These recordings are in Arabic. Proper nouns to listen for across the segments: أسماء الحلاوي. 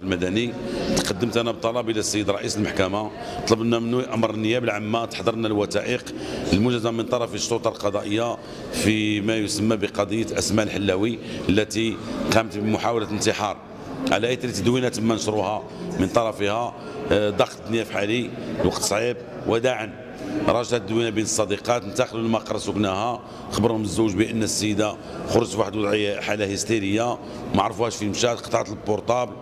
المدني تقدمت انا بطلب الى السيد رئيس المحكمه، طلبنا منه امر النيابه العامه تحضر لنا الوثائق الموجزه من طرف الشرطه القضائيه في ما يسمى بقضيه اسماء الحلاوي التي قامت بمحاوله انتحار على اثر تدوينه تم نشرها من طرفها. ضغط النيابه حالي الوقت صعيب، وداعا راجعت الدوينه بين الصديقات انتقلوا لمقر سكنها، خبرهم الزوج بان السيده خرجت في واحد الوضعيه حاله هستيريه ما عرفوهاش فين مشات، قطعت البورطابل.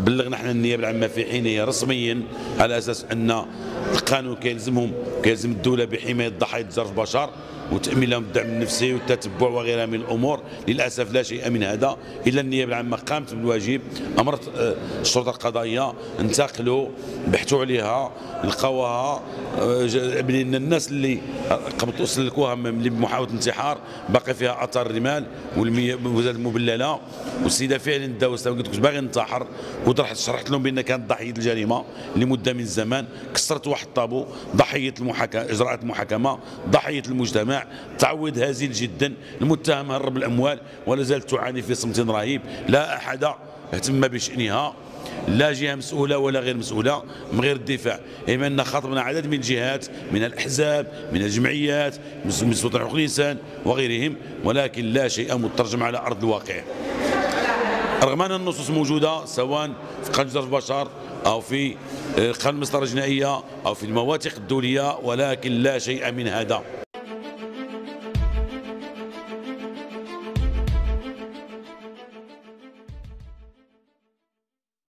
بلغنا حنا النيابه العامه في حينها رسميا على اساس ان القانون كيلزم الدوله بحمايه ضحايا تجار البشر وتامين لهم الدعم النفسي والتتبع وغيرها من الامور. للاسف لا شيء من هذا، الا النيابه العامه قامت بالواجب، امرت الشرطه القضائيه انتقلوا بحثوا عليها لقاوها، بان الناس اللي قبل تسلكوها اللي بمحاوله انتحار باقي فيها اثار الرمال والوزاره المبلله، والسيده فعلا داوستها وقالت كنت باغي ننتحر، وشرحت لهم بان كانت ضحيه الجريمه لمده من الزمان، كسرت واحد الطابو، ضحيه المحاكمه، اجراءات المحاكمه، ضحيه المجتمع، تعويض هزيل جدا، المتهمه هرب الاموال ولا زالت تعاني في صمت رهيب، لا احد اهتم بشانها، لا جهه مسؤوله ولا غير مسؤوله من غير الدفاع. اما ان خاطبنا عدد من الجهات من الاحزاب من الجمعيات من سلطه حقوق الانسان وغيرهم، ولكن لا شيء مترجم على ارض الواقع، رغم ان النصوص موجوده سواء في قانون تجار البشر او في قانون المسطره الجنائيه او في المواثيق الدوليه، ولكن لا شيء من هذا.